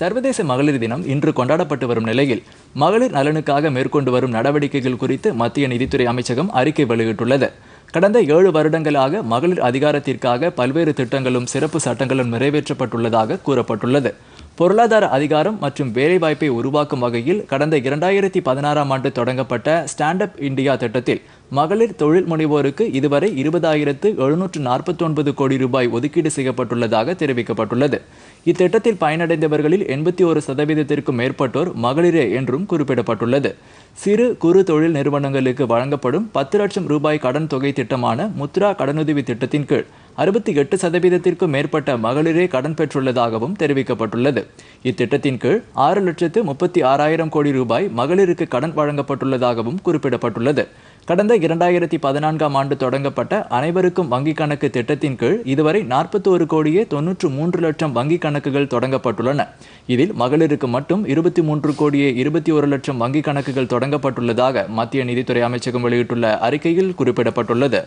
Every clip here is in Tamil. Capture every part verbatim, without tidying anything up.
சர்வதேச மகளிர் தினம் இன்று கொண்டாடப்பட்டு வரும் நிலையில் மகளிர் நலனுக்காக மேற்கொண்டு வரும் நடவடிக்கைகள் குறித்து மத்திய நிதித்துறை அமைச்சகம் அறிக்கை வெளியிட்டுள்ளது. கடந்த ஏழு வருடங்களாக மகளிர் அதிகாரத்திற்காக பல்வேறு திட்டங்களும் சிறப்பு சட்டங்களும் நிறைவேற்றப்பட்டுள்ளதாக கூறப்பட்டுள்ளது. பொருளாதார அதிகாரம் மற்றும் வேலைவாய்ப்பை உருவாக்கும் வகையில் கடந்த இரண்டாயிரத்தி பதினாறாம் ஆண்டு தொடங்கப்பட்ட ஸ்டாண்ட் அப் இந்தியா திட்டத்தில் மகளிர் தொழில் முனைவோருக்கு இதுவரை இருபதாயிரத்து எழுநூற்று நாற்பத்தி ஒன்பது கோடி ரூபாய் ஒதுக்கீடு செய்யப்பட்டுள்ளதாக தெரிவிக்கப்பட்டுள்ளது. இத்திட்டத்தில் பயனடைந்தவர்களில் எண்பத்தி ஒரு சதவீதத்திற்கும் மேற்பட்டோர் மகளிரே என்றும் குறிப்பிடப்பட்டுள்ளது. சிறு குறு தொழில் நிறுவனங்களுக்கு வழங்கப்படும் பத்து லட்சம் ரூபாய் கடன் தொகை திட்டமான முத்ரா கடனுதவி திட்டத்தின் கீழ் அறுபத்தி எட்டு சதவீதத்திற்கும் மேற்பட்ட மகளிரே கடன் பெற்றுள்ளதாகவும் தெரிவிக்கப்பட்டுள்ளது. இத்திட்டத்தின் கீழ் ஆறு லட்சத்து முப்பத்தி ஆறாயிரம் கோடி ரூபாய் மகளிருக்கு கடன் வழங்கப்பட்டுள்ளதாகவும் குறிப்பிடப்பட்டுள்ளது. கடந்த இரண்டாயிரத்தி பதினான்காம் ஆண்டு தொடங்கப்பட்ட அனைவருக்கும் வங்கிக் கணக்கு திட்டத்தின் கீழ் இதுவரை நாற்பத்தி ஒரு கோடியே தொன்னூற்று மூன்று லட்சம் வங்கிக் கணக்குகள் தொடங்கப்பட்டுள்ளன. இதில் மகளிருக்கு மட்டும் இருபத்தி மூன்று கோடியே இருபத்தி ஒரு லட்சம் வங்கிக் கணக்குகள் தொடங்கப்பட்டுள்ளதாக மத்திய நிதித்துறை அமைச்சகம் வெளியிட்டுள்ள அறிக்கையில் குறிப்பிடப்பட்டுள்ளது.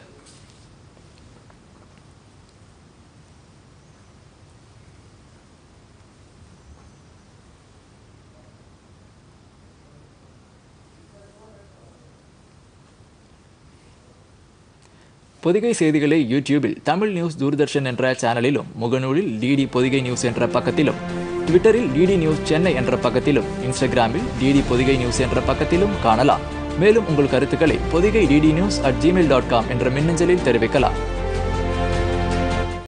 பொதிகை செய்திகளை யூடியூபில் தமிழ் நியூஸ் தூர்தர்ஷன் என்ற சேனலிலும், முகநூலில் டிடி பொதிகை நியூஸ் என்ற பக்கத்திலும், ட்விட்டரில் டிடி நியூஸ் சென்னை என்ற பக்கத்திலும், இன்ஸ்டாகிராமில் டிடி பொதிகை நியூஸ் என்ற பக்கத்திலும் காணலாம். மேலும் உங்கள் கருத்துக்களை Podhigai DD news at gmail dot com என்ற மின்னஞ்சலில் தெரிவிக்கலாம்.